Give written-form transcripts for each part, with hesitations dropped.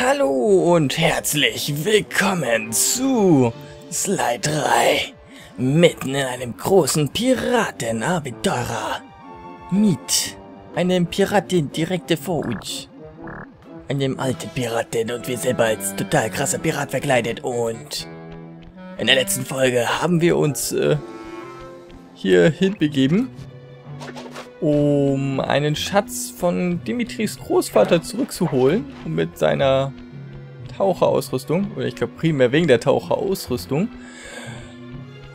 Hallo und herzlich willkommen zu Sly 3, mitten in einem großen Piratenabenteuer mit einem Piraten direkte vor uns, einem alten Piraten und wir selber als total krasser Pirat verkleidet. Und in der letzten Folge haben wir uns hier hinbegeben, um einen Schatz von Dimitris Großvater zurückzuholen und mit seiner Taucherausrüstung, oder ich glaube primär wegen der Taucherausrüstung.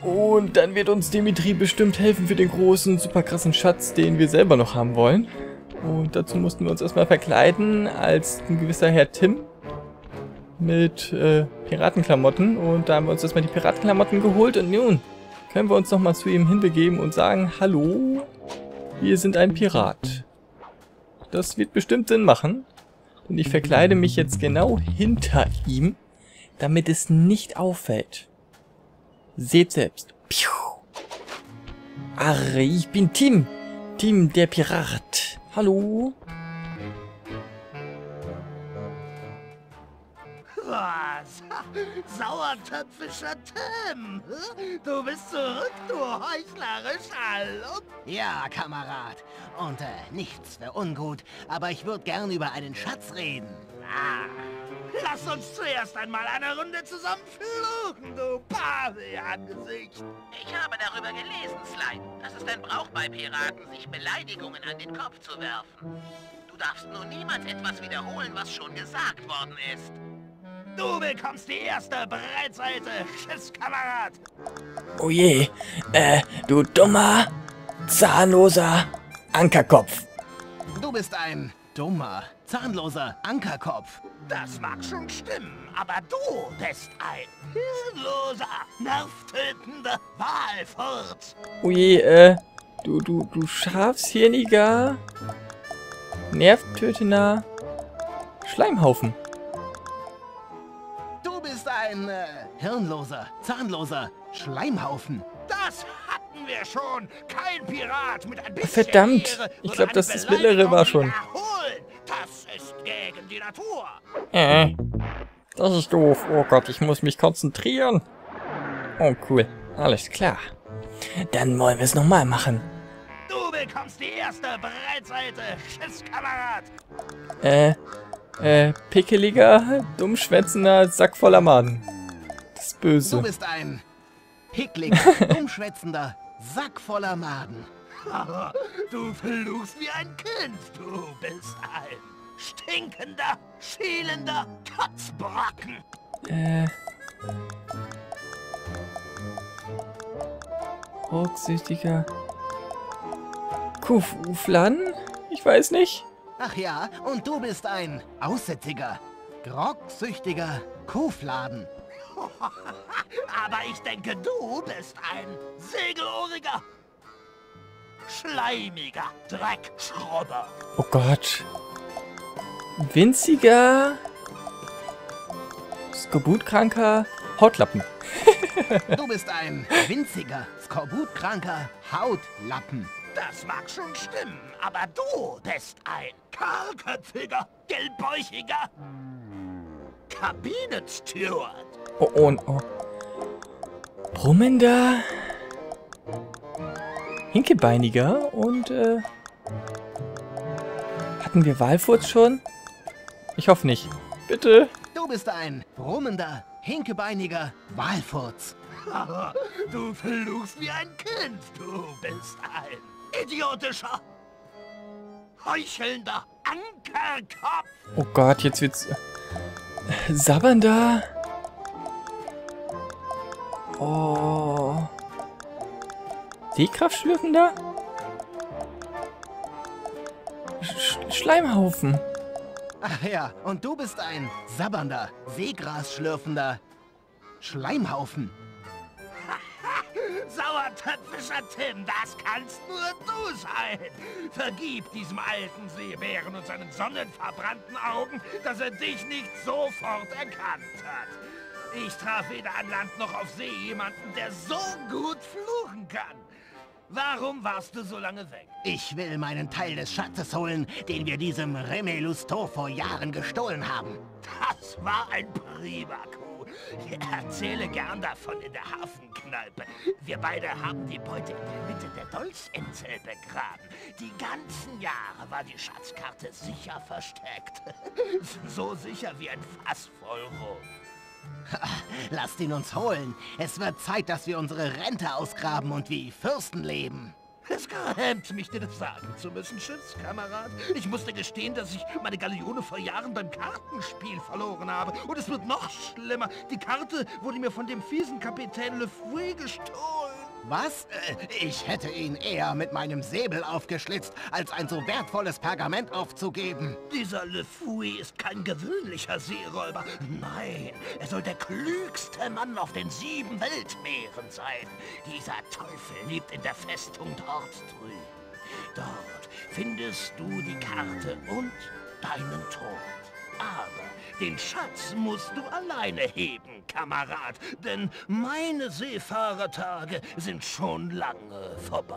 Und dann wird uns Dimitri bestimmt helfen für den großen, super krassen Schatz, den wir selber noch haben wollen. Und dazu mussten wir uns erstmal verkleiden als ein gewisser Herr Tim mit Piratenklamotten. Und da haben wir uns erstmal die Piratenklamotten geholt und nun können wir uns nochmal zu ihm hinbegeben und sagen, hallo, wir sind ein Pirat. Das wird bestimmt Sinn machen. Denn ich verkleide mich jetzt genau hinter ihm, damit es nicht auffällt. Seht selbst. Piu. Arre, ich bin Tim. Tim, der Pirat. Hallo. Was? Sauertöpfischer Tim! Du bist zurück, du heuchlerischer Lump! Ja, Kamerad. Und nichts für ungut, aber ich würde gern über einen Schatz reden. Ah. Lass uns zuerst einmal eine Runde zusammen fluchen, du Pavian-Gesicht! Ich habe darüber gelesen, Sly. Das ist ein Brauch bei Piraten, sich Beleidigungen an den Kopf zu werfen. Du darfst nur niemals etwas wiederholen, was schon gesagt worden ist. Du bekommst die erste Breitseite, Schiffskamerad! Oh je, du dummer, zahnloser Ankerkopf. Du bist ein dummer, zahnloser Ankerkopf. Das mag schon stimmen, aber du bist ein hirnloser, nervtötender Walfurz. Oh je, du scharfshirniger, nervtötender Schleimhaufen. Ein hirnloser, zahnloser Schleimhaufen. Das hatten wir schon. Kein Pirat mit ein bisschen verdammt, Ehre, ich glaube, das ist Willere war schon. Erholen. Das ist gegen die Natur. Das ist doof. Oh Gott, ich muss mich konzentrieren. Oh cool, alles klar. Dann wollen wir es nochmal machen. Du bekommst die erste Breitseite, Schiffskamerad. Pickeliger, dummschwätzender Sack voller Maden. Das ist böse. Du bist ein pickliger, dummschwätzender Sack voller Maden. Du fluchst wie ein Kind. Du bist ein stinkender, schielender Kotzbrocken. Rücksüchtiger Kufuflan? Ich weiß nicht. Ach ja, und du bist ein aussätziger, groggsüchtiger Kuhfladen. Aber ich denke, du bist ein segelohriger, schleimiger Dreckschrubber. Oh Gott. Winziger, skorbutkranker Hautlappen. Du bist ein winziger, skorbutkranker Hautlappen. Das mag schon stimmen, aber du bist ein kahlköpfiger, gelbbäuchiger Kabinensteward. Oh, oh, oh. Brummender, hinkebeiniger und, hatten wir Walfurz schon? Ich hoffe nicht. Bitte. Du bist ein brummender, hinkebeiniger Walfurz. Du fluchst wie ein Kind. Du bist ein idiotischer, heuchelnder Ankerkopf! Oh Gott, jetzt wird's sabbernder. Oh. Sehkraftschlürfender? Schleimhaufen. Ach ja, und du bist ein sabbernder, seegrasschlürfender Schleimhaufen. Sauertöpfischer Tim, das kannst nur du sein. Vergib diesem alten Seebären und seinen sonnenverbrannten Augen, dass er dich nicht sofort erkannt hat. Ich traf weder an Land noch auf See jemanden, der so gut fluchen kann. Warum warst du so lange weg? Ich will meinen Teil des Schatzes holen, den wir diesem Remy Lousteau vor Jahren gestohlen haben. Das war ein Prima-Coup. Ich erzähle gern davon in der Hafenkneipe. Wir beide haben die Beute in der Mitte der Dolchinsel begraben. Die ganzen Jahre war die Schatzkarte sicher versteckt. So sicher wie ein Fass voll Rum. Lasst ihn uns holen. Es wird Zeit, dass wir unsere Rente ausgraben und wie Fürsten leben. Es grämt mich, dir das sagen zu müssen, Schiffskamerad. Ich musste gestehen, dass ich meine Galeone vor Jahren beim Kartenspiel verloren habe. Und es wird noch schlimmer. Die Karte wurde mir von dem fiesen Kapitän LeFwee gestohlen. Was? Ich hätte ihn eher mit meinem Säbel aufgeschlitzt, als ein so wertvolles Pergament aufzugeben. Dieser LeFouille ist kein gewöhnlicher Seeräuber. Nein, er soll der klügste Mann auf den 7 Weltmeeren sein. Dieser Teufel lebt in der Festung dort drüben. Dort findest du die Karte und deinen Tod. Aber den Schatz musst du alleine heben, Kamerad, denn meine Seefahrertage sind schon lange vorbei.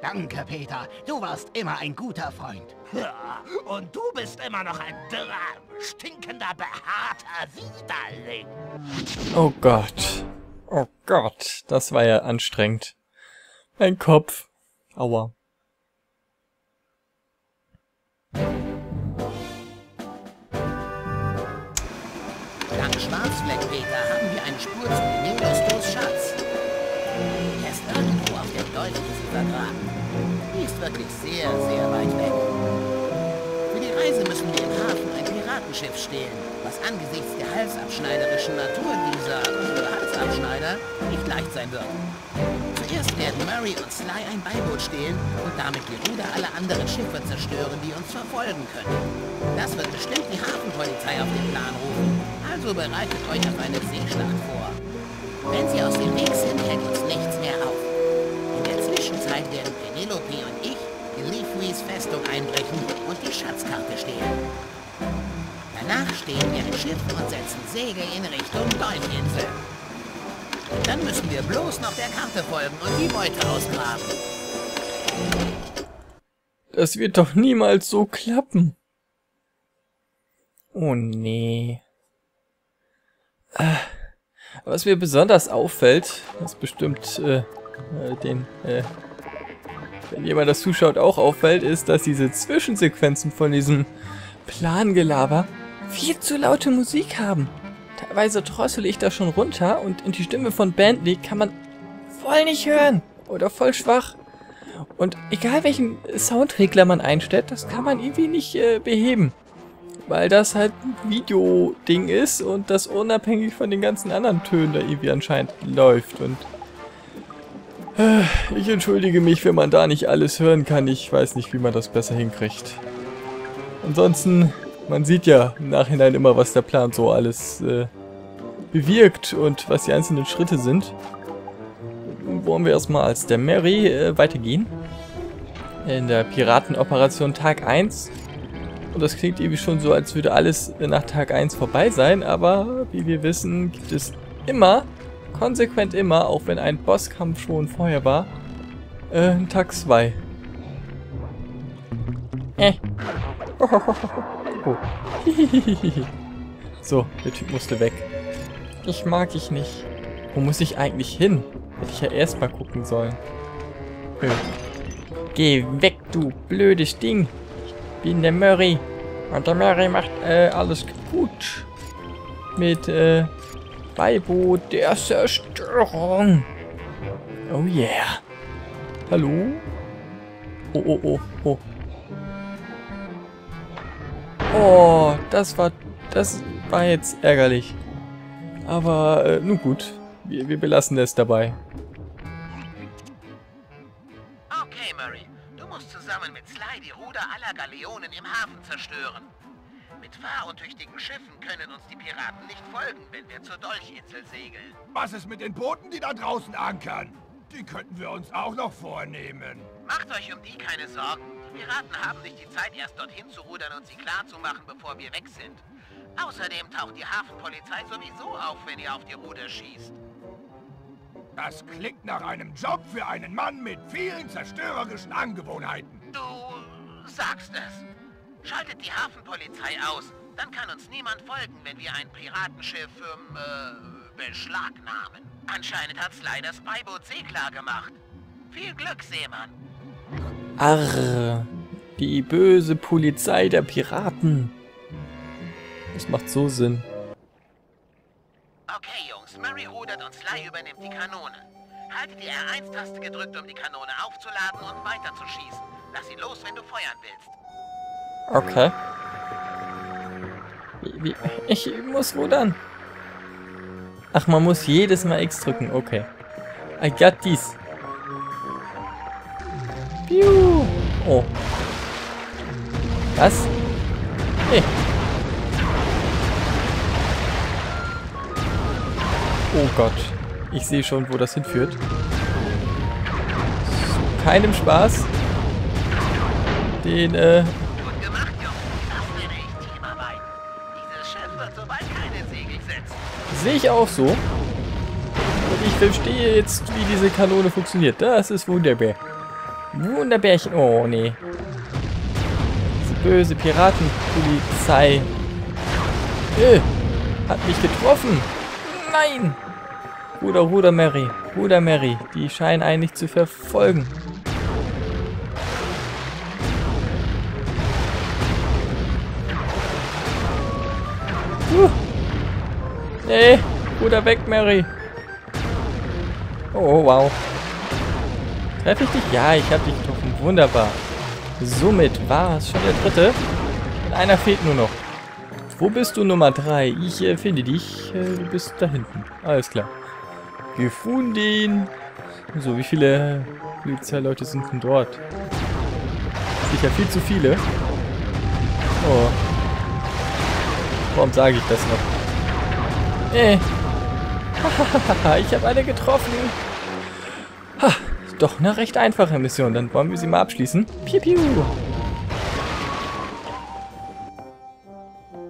Danke, Peter. Du warst immer ein guter Freund. Ja, und du bist immer noch ein dürrer, stinkender, behaarter Widerling. Oh Gott. Oh Gott. Das war ja anstrengend. Mein Kopf. Aua. Schwarzfleck, Peter, haben wir einen Spur zu Lousteaus Schatz. Er ist irgendwo auf der Dolchinsel vergraben. Die ist wirklich sehr, sehr weit weg. Für die Reise müssen wir im Hafen ein Piratenschiff stehlen, was angesichts der halsabschneiderischen Natur dieser Halsabschneider nicht leicht sein wird. Zuerst werden Murray und Sly ein Beiboot stehlen und damit die Ruder aller anderen Schiffe zerstören, die uns verfolgen können. Das wird bestimmt die Hafenpolizei auf den Plan rufen. Also bereitet euch auf eine Seeschlacht vor. Wenn sie aus dem Weg sind, hält uns nichts mehr auf. In der Zwischenzeit werden Penelope und ich in LeFouilles Festung einbrechen und die Schatzkarte stehlen. Danach stehen wir im Schiff und setzen Segel in Richtung Dolchinsel. Dann müssen wir bloß noch der Karte folgen und die Beute ausgraben. Das wird doch niemals so klappen. Oh nee. Was mir besonders auffällt, was bestimmt wenn jemand das zuschaut, auch auffällt, ist, dass diese Zwischensequenzen von diesem Plangelaber viel zu laute Musik haben. Teilweise drossel ich da schon runter und die Stimme von Bentley kann man voll nicht hören oder voll schwach. Und egal welchen Soundregler man einstellt, das kann man irgendwie nicht beheben. Weil das halt ein Video-Ding ist und das unabhängig von den ganzen anderen Tönen da irgendwie anscheinend läuft. Und ich entschuldige mich, wenn man da nicht alles hören kann. Ich weiß nicht, wie man das besser hinkriegt. Ansonsten, man sieht ja im Nachhinein immer, was der Plan so alles bewirkt und was die einzelnen Schritte sind. Wollen wir erstmal als der Mary weitergehen. In der Piratenoperation Tag 1. Und das klingt irgendwie schon so, als würde alles nach Tag 1 vorbei sein, aber wie wir wissen, gibt es immer, konsequent immer, auch wenn ein Bosskampf schon vorher war, Tag 2. So, der Typ musste weg. Ich mag dich nicht. Wo muss ich eigentlich hin? Hätte ich ja erstmal gucken sollen. Geh weg, du blödes Ding. Bin der Murray. Und der Murray macht alles kaputt. Mit Beiboot der Zerstörung. Oh yeah. Hallo? Oh, oh, oh, oh. Oh, das war jetzt ärgerlich. Aber nun gut. Wir belassen es dabei. Okay, Murray. Du musst zusammen mit Sly die Ruder aller Galeonen im Hafen zerstören. Mit fahruntüchtigen Schiffen können uns die Piraten nicht folgen, wenn wir zur Dolchinsel segeln. Was ist mit den Booten, die da draußen ankern? Die könnten wir uns auch noch vornehmen. Macht euch um die keine Sorgen. Die Piraten haben nicht die Zeit, erst dorthin zu rudern und sie klarzumachen, bevor wir weg sind. Außerdem taucht die Hafenpolizei sowieso auf, wenn ihr auf die Ruder schießt. Das klingt nach einem Job für einen Mann mit vielen zerstörerischen Angewohnheiten. Du sagst es. Schaltet die Hafenpolizei aus. Dann kann uns niemand folgen, wenn wir ein Piratenschiff beschlagnahmen. Anscheinend hat Sly das Beiboot seeklar gemacht. Viel Glück, Seemann. Arr, die böse Polizei der Piraten. Das macht so Sinn. Okay, Jungs, Murray rudert und Sly übernimmt die Kanone. Halte die R1-Taste gedrückt, um die Kanone aufzuladen und weiterzuschießen. Lass sie los, wenn du feuern willst. Okay. Ich muss rudern. Ach, man muss jedes Mal X drücken. Okay. I got this. Piu. Oh. Was? Hey. Oh Gott. Ich sehe schon, wo das hinführt. Zu keinem Spaß. Den, sehe ich auch so. Und ich verstehe jetzt, wie diese Kanone funktioniert. Das ist wunderbar. Wunderbärchen. Oh, nee. Diese böse Piratenpolizei. Hat mich getroffen. Nein. Ruder, Mary. Ruder, Mary. Die scheinen eigentlich zu verfolgen. Nee, Ruder weg, Mary. Oh, wow. Treffe ich dich? Ja, ich habe dich getroffen. Wunderbar. Somit war es schon der dritte. Und einer fehlt nur noch. Wo bist du, Nummer 3? Ich finde dich. Du bist da hinten. Alles klar. Gefunden. So, wie viele Polizeileute sind denn dort? Sicher viel zu viele. Oh. Warum sage ich das noch? Ich habe alle getroffen. Ha, doch eine recht einfache Mission. Dann wollen wir sie mal abschließen. Piu, piu.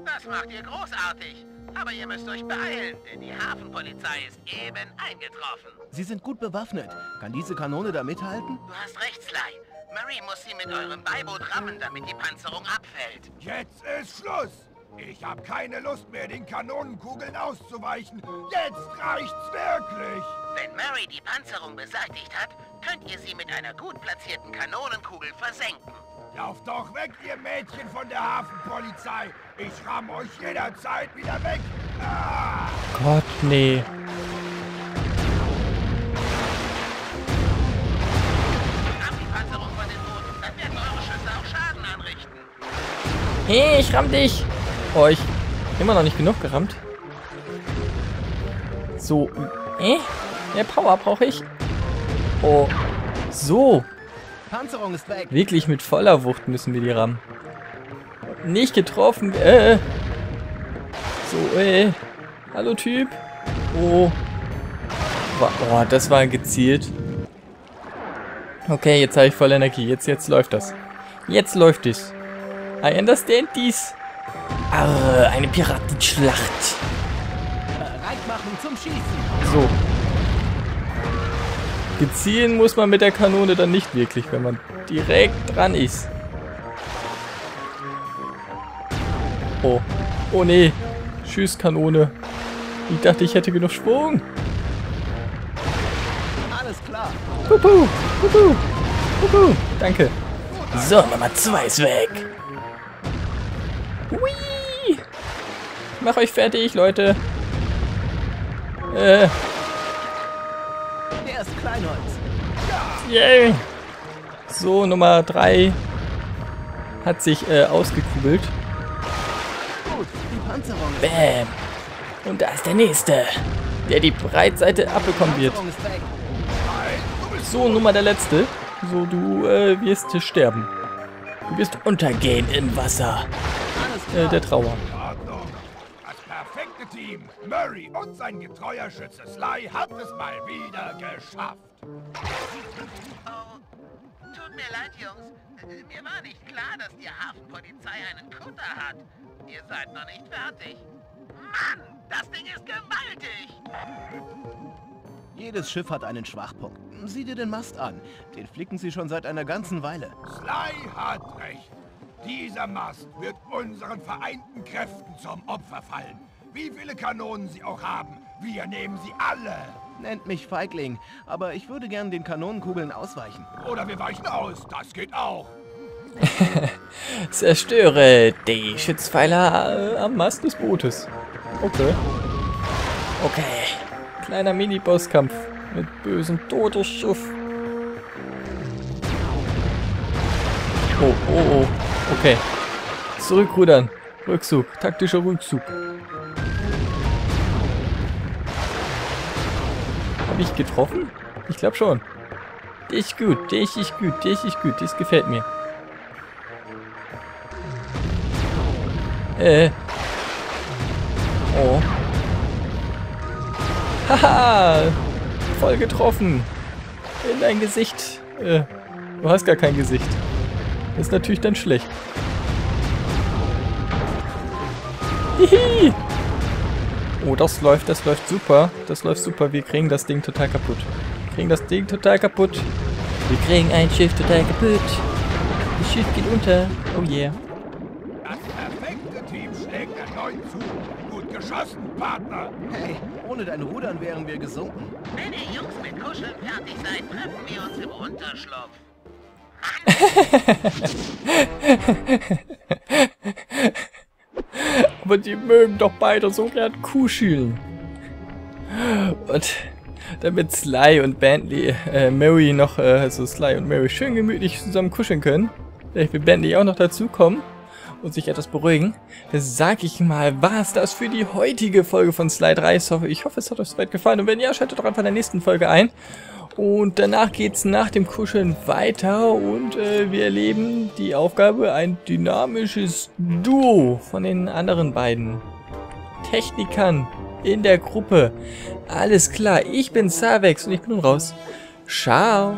Das macht ihr großartig. Aber ihr müsst euch beeilen, denn die Hafenpolizei ist eben eingetroffen. Sie sind gut bewaffnet. Kann diese Kanone da mithalten? Du hast recht, Sly. Murray muss sie mit eurem Beiboot rammen, damit die Panzerung abfällt. Jetzt ist Schluss. Ich habe keine Lust mehr, den Kanonenkugeln auszuweichen. Jetzt reicht's wirklich! Wenn Murray die Panzerung beseitigt hat, könnt ihr sie mit einer gut platzierten Kanonenkugel versenken. Lauft doch weg, ihr Mädchen von der Hafenpolizei! Ich ramm euch jederzeit wieder weg! Ah! Gott, nee. Ramm die Panzerung von den Booten, dann werden eure Schüsse auch Schaden anrichten. Hey, ich ramm dich! Euch immer noch nicht genug gerammt. So. Mehr Power brauche ich. Oh. So. Panzerung ist weg. Wirklich mit voller Wucht müssen wir die rammen. Nicht getroffen. So, Hallo, Typ. Oh. Boah, das war gezielt. Okay, jetzt habe ich voll Energie. Jetzt läuft das. Jetzt läuft es. I understand this. Arr, eine Piratenschlacht. Bereit machen zum Schießen. So. Gezielen muss man mit der Kanone dann nicht wirklich, wenn man direkt dran ist. Oh. Oh nee. Tschüss, Kanone. Ich dachte, ich hätte genug Schwung. Alles klar. Pupu. Pupu. Pupu. Danke. So, Nummer 2 ist weg. Hui! Mach euch fertig, Leute! Der ist Kleinholz. Yay! So, Nummer 3 hat sich ausgekugelt. Gut, die Panzerung. Bäm! Und da ist der nächste, der die Breitseite abbekommen wird. So, Nummer der letzte. So, du wirst hier sterben. Du wirst untergehen im Wasser. Der Trauer. Das perfekte Team, Murray und sein getreuer Schütze Sly, hat es mal wieder geschafft. Oh, tut mir leid, Jungs. Mir war nicht klar, dass die Hafenpolizei einen Kutter hat. Ihr seid noch nicht fertig. Mann, das Ding ist gewaltig. Jedes Schiff hat einen Schwachpunkt. Sieh dir den Mast an. Den flicken sie schon seit einer ganzen Weile. Sly hat recht. Dieser Mast wird unseren vereinten Kräften zum Opfer fallen. Wie viele Kanonen sie auch haben, wir nehmen sie alle. Nennt mich Feigling, aber ich würde gern den Kanonenkugeln ausweichen. Oder wir weichen aus, das geht auch. Zerstöre die Schützpfeiler am Mast des Bootes. Okay. Okay. Kleiner Mini-Bosskampf mit bösem Todesschiff. Oh, oh, oh. Okay. Zurückrudern. Rückzug. Taktischer Rückzug. Habe ich getroffen? Ich glaube schon. Dich ist gut. Das gefällt mir. Oh. Haha! Voll getroffen! In dein Gesicht! Du hast gar kein Gesicht. Ist natürlich dann schlecht. Hihi! Oh, das läuft super. Wir kriegen das Ding total kaputt. Wir kriegen ein Schiff total kaputt. Das Schiff geht unter. Oh yeah. Gut geschossen, Partner! Hey, ohne dein Rudern wären wir gesunken. Wenn ihr Jungs mit Kuscheln fertig seid, treffen wir uns im Unterschlupf. Aber die mögen doch beide so gern kuscheln. Und damit Sly und Bentley, Murray noch, also Sly und Murray schön gemütlich zusammen kuscheln können. Vielleicht will Bentley auch noch dazukommen und sich etwas beruhigen, dann sag ich mal, war's das für die heutige Folge von Sly 3. Ich hoffe, es hat euch soweit gefallen. Und wenn ja, schaltet doch einfach in der nächsten Folge ein. Und danach geht's nach dem Kuscheln weiter und wir erleben die Aufgabe, ein dynamisches Duo von den anderen beiden Technikern in der Gruppe. Alles klar, ich bin Zavex und ich bin nun raus. Ciao!